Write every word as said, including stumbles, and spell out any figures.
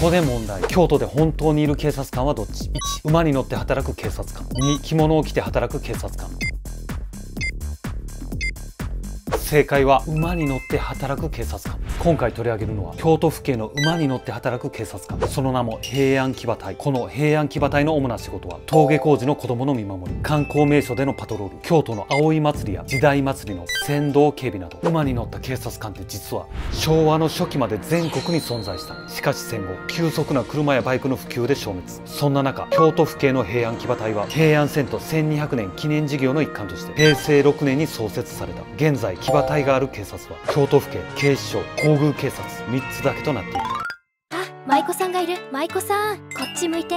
こで問題。京都で本当にいる警察官はどっち？ いち. 馬に乗って働く警察官。 に. 着物を着て働く警察官。正解は馬に乗って働く警察官。今回取り上げるのは京都府警の馬に乗って働く警察官、その名も平安騎馬隊。この平安騎馬隊の主な仕事は登下校時の子どもの見守り、観光名所でのパトロール、京都の葵祭や時代祭の先導警備など。馬に乗った警察官って実は昭和の初期まで全国に存在した。しかし戦後急速な車やバイクの普及で消滅。そんな中京都府警の平安騎馬隊は平安遷都せんにひゃくねん記念事業の一環として平成ろくねんに創設された。現在騎馬馬隊がある警察は京都府警、警視庁、皇宮警察みっつだけとなっている。あ、舞妓さんがいる。舞妓さんこっち向いて。